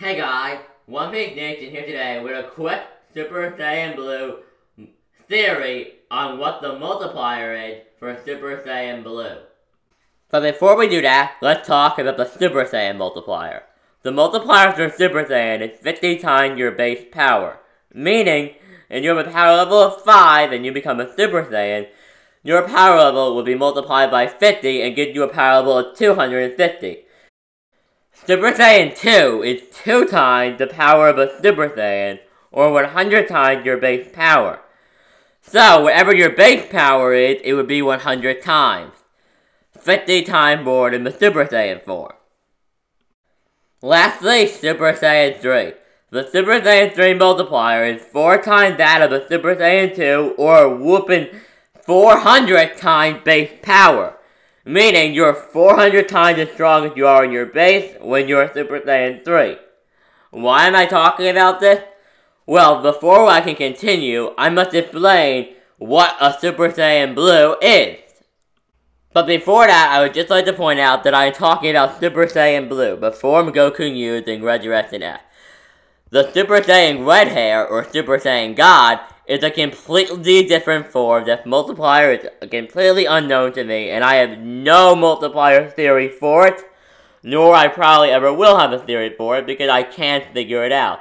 Hey guys, One Piece Nation here today with a quick Super Saiyan Blue theory on what the multiplier is for Super Saiyan Blue. But before we do that, let's talk about the Super Saiyan multiplier. The multiplier for Super Saiyan is 50 times your base power, meaning if you have a power level of 5 and you become a Super Saiyan, your power level will be multiplied by 50 and give you a power level of 250. Super Saiyan 2 is 2 times the power of a Super Saiyan, or 100 times your base power. So, whatever your base power is, it would be 100 times. 50 times more than the Super Saiyan 4. Lastly, Super Saiyan 3. The Super Saiyan 3 multiplier is 4 times that of a Super Saiyan 2, or a whooping 400 times base power. Meaning, you're 400 times as strong as you are in your base when you're Super Saiyan 3. Why am I talking about this? Well, before I can continue, I must explain what a Super Saiyan Blue is. But before that, I would just like to point out that I am talking about Super Saiyan Blue, the form Goku used in Resurrection F. The Super Saiyan Red Hair, or Super Saiyan God, it's a completely different form. That multiplier is completely unknown to me, and I have no multiplier theory for it, nor I probably ever will have a theory for it, because I can't figure it out.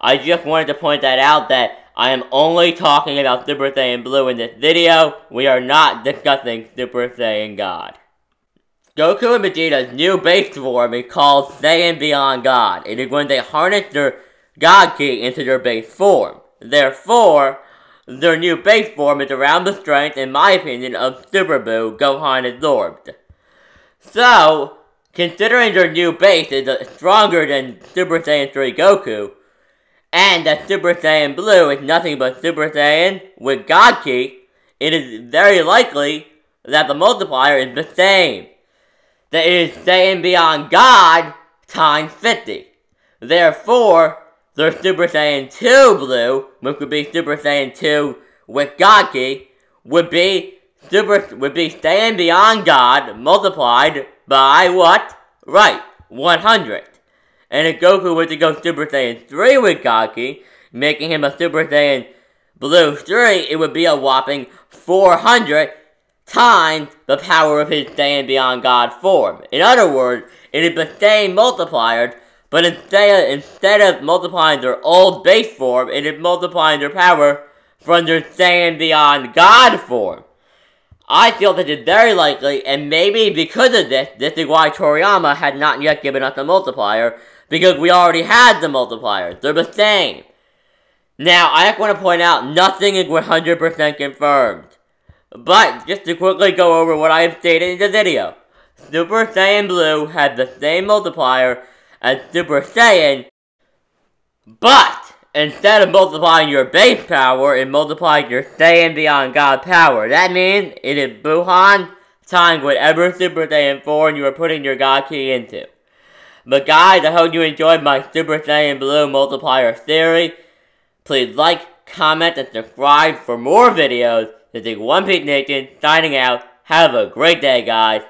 I just wanted to point that out, that I am only talking about Super Saiyan Blue in this video. We are not discussing Super Saiyan God. Goku and Vegeta's new base form is called Saiyan Beyond God. It is when they harness their God Ki into their base form. Therefore, their new base form is around the strength, in my opinion, of Super Buu Gohan absorbed. So, considering their new base is stronger than Super Saiyan 3 Goku, and that Super Saiyan Blue is nothing but Super Saiyan with God Ki, it is very likely that the multiplier is the same. That it is Saiyan Beyond God times 50. Therefore, their Super Saiyan 2 Blue, which would be Super Saiyan 2 with God Ki, would be Saiyan Beyond God multiplied by what? Right, 100. And if Goku were to go Super Saiyan 3 with God Ki, making him a Super Saiyan Blue 3, it would be a whopping 400 times the power of his Saiyan Beyond God form. In other words, it is the same multiplier, but instead of multiplying their old base form, it is multiplying their power from their Saiyan Beyond God form. I feel that it's very likely, and maybe because of this, this is why Toriyama had not yet given us the multiplier, because we already had the multiplier. They're the same. Now, I just want to point out, nothing is 100% confirmed. But, just to quickly go over what I have stated in the video, Super Saiyan Blue had the same multiplier as Super Saiyan, but instead of multiplying your base power, it multiplies your Saiyan Beyond God power. That means it is Gohan times whatever Super Saiyan 4 you are putting your God Ki into. But guys, I hope you enjoyed my Super Saiyan Blue multiplier theory. Please like, comment, and subscribe for more videos. This is One Piece Nation signing out. Have a great day, guys.